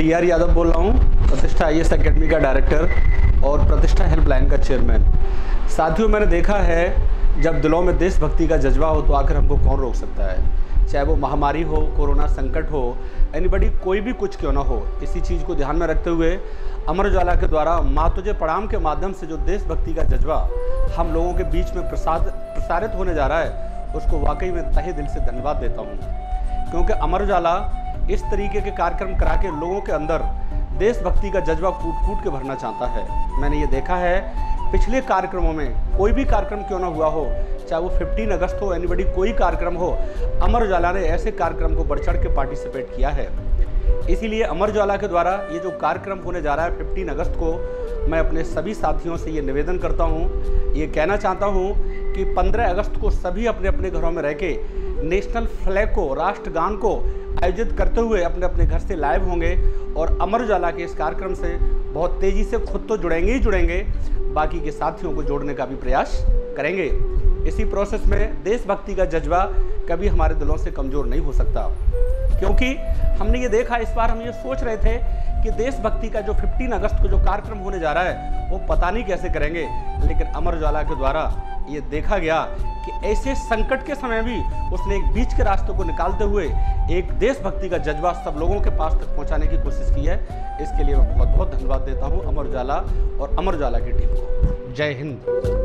D R Yadav बोल रहा हूँ, प्रतिष्ठा आईएस अकेडमी का डायरेक्टर और प्रतिष्ठा हेल्पलाइन का चेयरमैन। साथियों, मैंने देखा है जब दिलों में देशभक्ति का जज्बा हो तो आखिर हमको कौन रोक सकता है। चाहे वो महामारी हो, कोरोना संकट हो, एनीबॉडी कोई भी कुछ क्यों ना हो, इसी चीज़ को ध्यान में रखते हुए अमर उजाला के द्वारा मां तुझे प्रणाम के माध्यम से जो देशभक्ति का जज्बा हम लोगों के बीच में प्रसारित होने जा रहा है, उसको वाकई में तहे दिल से धन्यवाद देता हूँ, क्योंकि अमर उजाला इस तरीके के कार्यक्रम करा के लोगों के अंदर देशभक्ति का जज्बा फूट फूट के भरना चाहता है। मैंने ये देखा है पिछले कार्यक्रमों में, कोई भी कार्यक्रम क्यों ना हुआ हो, चाहे वो 15 अगस्त हो, एनीबॉडी कोई कार्यक्रम हो, अमर उजाला ने ऐसे कार्यक्रम को बढ़ चढ़ के पार्टिसिपेट किया है। इसीलिए अमर उजाला के द्वारा ये जो कार्यक्रम होने जा रहा है 15 अगस्त को, मैं अपने सभी साथियों से ये निवेदन करता हूँ, ये कहना चाहता हूँ कि 15 अगस्त को सभी अपने अपने घरों में रह के नेशनल फ्लैग को, राष्ट्रगान को आयोजित करते हुए अपने अपने घर से लाइव होंगे और अमर उजाला के इस कार्यक्रम से बहुत तेज़ी से खुद तो जुड़ेंगे ही जुड़ेंगे, बाकी के साथियों को जोड़ने का भी प्रयास करेंगे। इसी प्रोसेस में देशभक्ति का जज्बा कभी हमारे दिलों से कमज़ोर नहीं हो सकता, क्योंकि हमने ये देखा, इस बार हम ये सोच रहे थे कि देशभक्ति का जो 15 अगस्त को जो कार्यक्रम होने जा रहा है वो पता नहीं कैसे करेंगे, लेकिन अमर उजाला के द्वारा ये देखा गया कि ऐसे संकट के समय भी उसने एक बीच के रास्ते को निकालते हुए एक देशभक्ति का जज्बा सब लोगों के पास तक पहुंचाने की कोशिश की है। इसके लिए मैं बहुत बहुत धन्यवाद देता हूँ अमर उजाला और अमर उजाला की टीम को। जय हिंद।